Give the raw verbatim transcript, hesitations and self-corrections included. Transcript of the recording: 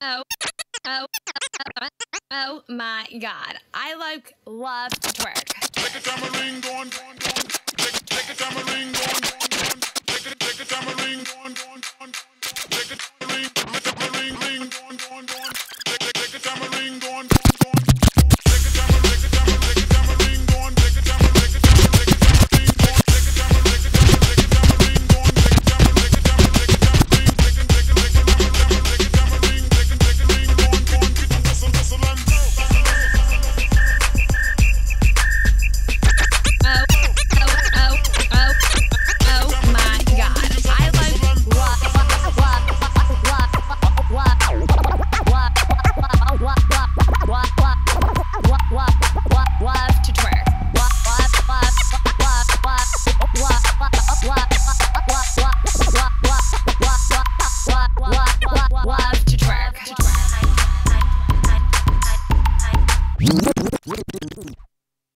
Oh, oh, oh, oh my God. I like love to twerk. Take a tamarind on, on, on. Take, take a tamarind on, on, on. Take a, take a tamarind on, on, on. Take a tamarind.